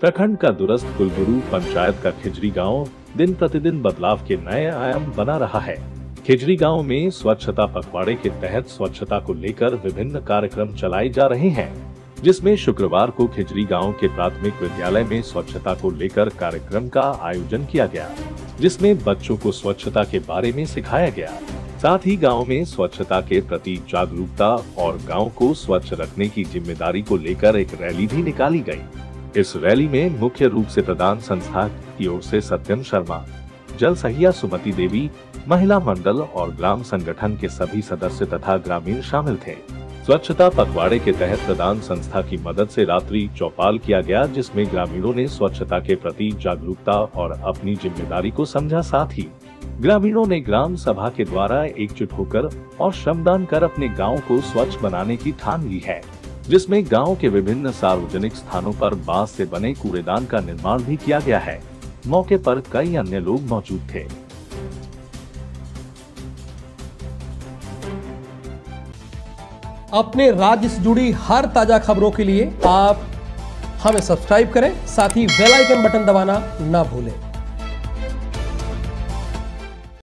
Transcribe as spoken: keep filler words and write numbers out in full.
प्रखंड का दुरस्त कुलगुरु पंचायत का खिजरी गांव दिन प्रतिदिन बदलाव के नए आयाम बना रहा है। खिजरी गांव में स्वच्छता पखवाड़े के तहत स्वच्छता को लेकर विभिन्न कार्यक्रम चलाए जा रहे हैं, जिसमें शुक्रवार को खिजरी गांव के प्राथमिक विद्यालय में स्वच्छता को लेकर कार्यक्रम का आयोजन किया गया, जिसमें बच्चों को स्वच्छता के बारे में सिखाया गया। साथ ही गांव में स्वच्छता के प्रति जागरूकता और गांव को स्वच्छ रखने की जिम्मेदारी को लेकर एक रैली भी निकाली गई। इस रैली में मुख्य रूप से प्रदान संस्था की ओर से सत्यन शर्मा, जल सहिया सुमति देवी, महिला मंडल और ग्राम संगठन के सभी सदस्य तथा ग्रामीण शामिल थे। स्वच्छता पखवाड़े के तहत प्रदान संस्था की मदद से रात्रि चौपाल किया गया, जिसमें ग्रामीणों ने स्वच्छता के प्रति जागरूकता और अपनी जिम्मेदारी को समझा। साथ ही ग्रामीणों ने ग्राम सभा के द्वारा एकजुट होकर और श्रमदान कर अपने गांव को स्वच्छ बनाने की ठान ली है, जिसमें गांव के विभिन्न सार्वजनिक स्थानों पर बांस से बने कूड़ेदान का निर्माण भी किया गया है। मौके पर कई अन्य लोग मौजूद थे। अपने राज्य से जुड़ी हर ताजा खबरों के लिए आप हमें सब्सक्राइब करें, साथ ही बेल आइकन बटन दबाना ना भूलें।